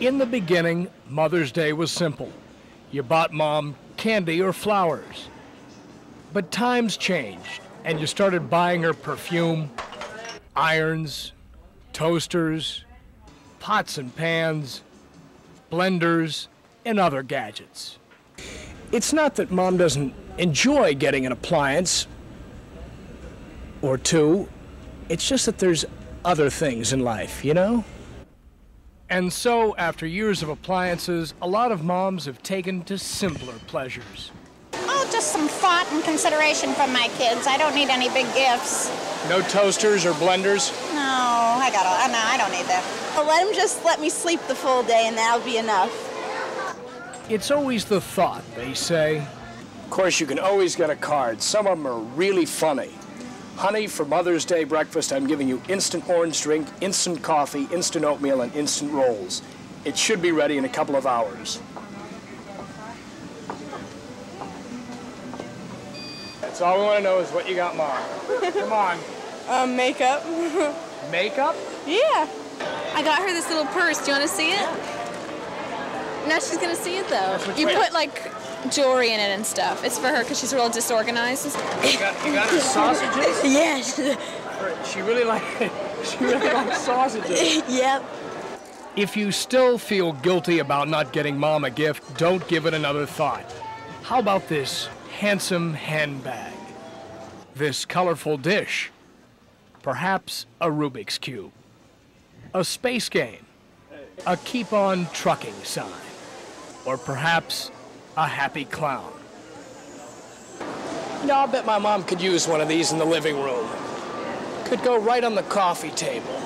In the beginning, Mother's Day was simple. You bought Mom candy or flowers. But times changed, and you started buying her perfume, irons, toasters, pots and pans, blenders, and other gadgets. It's not that Mom doesn't enjoy getting an appliance or two. It's just that there's other things in life, you know? And so, after years of appliances, a lot of moms have taken to simpler pleasures. Oh, just some thought and consideration from my kids. I don't need any big gifts. No toasters or blenders? No, I don't need that. Well, let them just let me sleep the full day and that'll be enough. It's always the thought, they say. Of course, you can always get a card. Some of them are really funny. Honey, for Mother's Day breakfast, I'm giving you instant orange drink, instant coffee, instant oatmeal, and instant rolls. It should be ready in a couple of hours. That's all we want to know is what you got, Mom. Come on. Makeup. Makeup? Yeah. I got her this little purse. Do you want to see it? Yeah. Now she's going to see it, though. You put, like, jewelry in it and stuff. It's for her because she's real disorganized. You got her sausages? Yes. She really likes sausages. Yep. If you still feel guilty about not getting Mom a gift, don't give it another thought. How about this handsome handbag? This colorful dish? Perhaps a Rubik's cube? A space game? A keep on trucking sign? Or perhaps a happy clown? You know, I'll bet my mom could use one of these in the living room. Could go right on the coffee table.